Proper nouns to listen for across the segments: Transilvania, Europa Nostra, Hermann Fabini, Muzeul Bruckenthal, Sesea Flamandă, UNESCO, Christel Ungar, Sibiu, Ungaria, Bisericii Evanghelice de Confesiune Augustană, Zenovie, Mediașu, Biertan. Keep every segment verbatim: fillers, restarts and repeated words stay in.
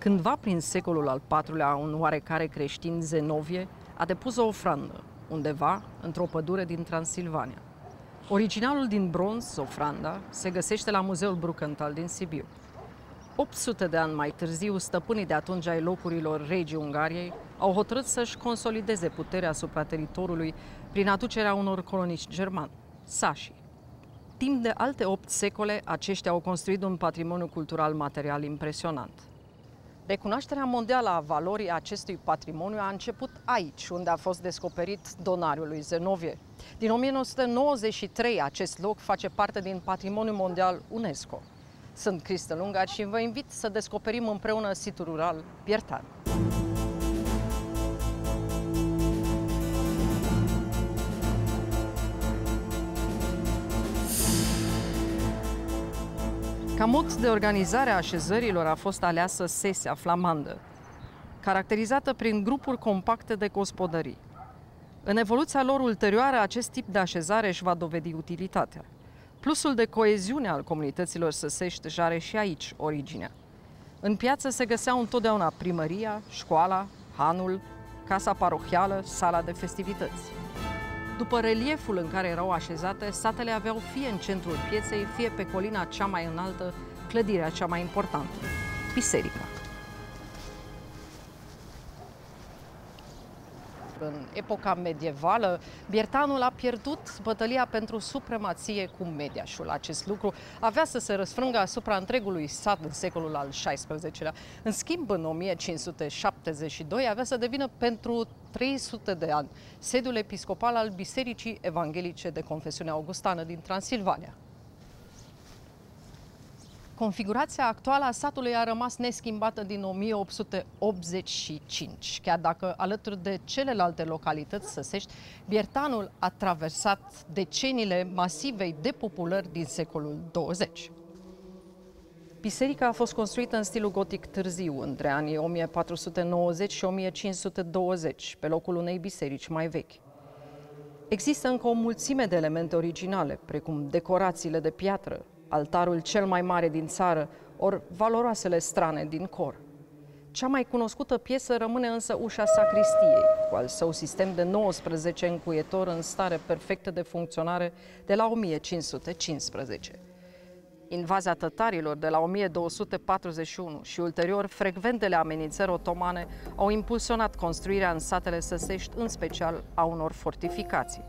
Cândva prin secolul al patrulea, un oarecare creștin, Zenovie, a depus o ofrandă, undeva, într-o pădure din Transilvania. Originalul din bronz, ofranda, se găsește la Muzeul Bruckenthal din Sibiu. opt sute de ani mai târziu, stăpânii de atunci ai locurilor regii Ungariei au hotărât să-și consolideze puterea asupra teritoriului prin aducerea unor coloniști germani, sașii. Timp de alte opt secole, aceștia au construit un patrimoniu cultural material impresionant. Recunoașterea mondială a valorii acestui patrimoniu a început aici, unde a fost descoperit donariul lui Zenovie. Din o mie nouă sute nouăzeci și trei, acest loc face parte din Patrimoniul Mondial UNESCO. Sunt Christel Ungar și vă invit să descoperim împreună situl rural Biertan. Ca mod de organizare a așezărilor a fost aleasă Sesea Flamandă, caracterizată prin grupuri compacte de gospodării. În evoluția lor ulterioară, acest tip de așezare își va dovedi utilitatea. Plusul de coeziune al comunităților săsești își are și aici originea. În piață se găseau întotdeauna primăria, școala, hanul, casa parohială, sala de festivități. După relieful în care erau așezate, satele aveau fie în centrul pieței, fie pe colina cea mai înaltă, clădirea cea mai importantă, biserica. În epoca medievală, Biertanul a pierdut bătălia pentru supremație cu Mediașul. Acest lucru avea să se răsfrângă asupra întregului sat în secolul al șaisprezecelea. În schimb, în o mie cinci sute șaptezeci și doi avea să devină pentru trei sute de ani sediul episcopal al Bisericii Evanghelice de Confesiune Augustană din Transilvania. Configurația actuală a satului a rămas neschimbată din o mie opt sute optzeci și cinci. Chiar dacă, alături de celelalte localități săsești, Biertanul a traversat deceniile masivei depopulări din secolul douăzeci. Biserica a fost construită în stilul gotic târziu, între anii o mie patru sute nouăzeci și o mie cinci sute douăzeci, pe locul unei biserici mai vechi. Există încă o mulțime de elemente originale, precum decorațiile de piatră, altarul cel mai mare din țară, ori valoroasele strane din cor. Cea mai cunoscută piesă rămâne însă ușa sacristiei, cu al său sistem de nouăsprezece încuietori în stare perfectă de funcționare de la o mie cinci sute cincisprezece. Invazia tătarilor de la o mie două sute patruzeci și unu și ulterior frecventele amenințări otomane au impulsionat construirea în satele săsești, în special a unor fortificații.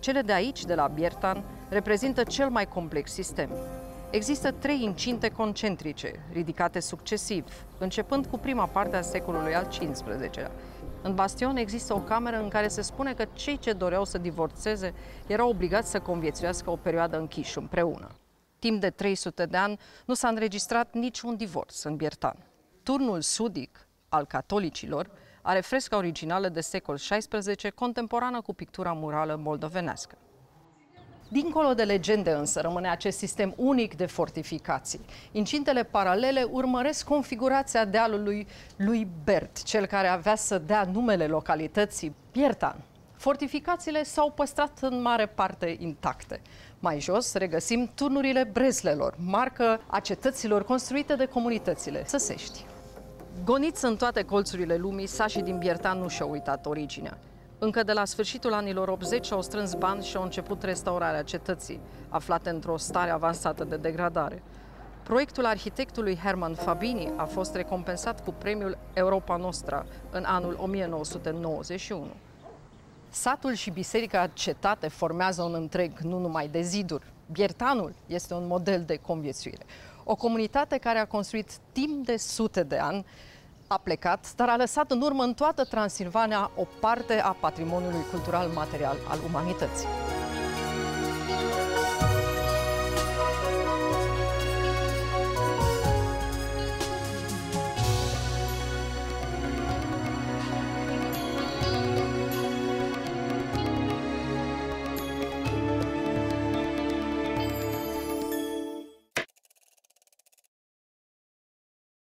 Cele de aici, de la Biertan, reprezintă cel mai complex sistem. Există trei incinte concentrice, ridicate succesiv, începând cu prima parte a secolului al cincisprezecelea. În bastion există o cameră în care se spune că cei ce doreau să divorțeze erau obligați să conviețuiască o perioadă închiși împreună. Timp de trei sute de ani nu s-a înregistrat niciun divorț în Biertan. Turnul sudic al catolicilor are fresca originală de secol șaisprezece, contemporană cu pictura murală moldovenească. Dincolo de legende însă rămâne acest sistem unic de fortificații. Incintele paralele urmăresc configurația dealului lui Bert, cel care avea să dea numele localității, Biertan. Fortificațiile s-au păstrat în mare parte intacte. Mai jos regăsim turnurile breslelor, marcă a cetăților construite de comunitățile săsești. Goniți în toate colțurile lumii, sașii din Biertan nu și-au uitat originea. Încă de la sfârșitul anilor optzeci au strâns bani și au început restaurarea cetății, aflate într-o stare avansată de degradare. Proiectul arhitectului Hermann Fabini a fost recompensat cu premiul Europa Nostra în anul o mie nouă sute nouăzeci și unu. Satul și biserica cetate formează un întreg, nu numai de ziduri. Biertanul este un model de conviețuire. O comunitate care a construit timp de sute de ani, a plecat, dar a lăsat în urmă în toată Transilvania o parte a patrimoniului cultural material al umanității.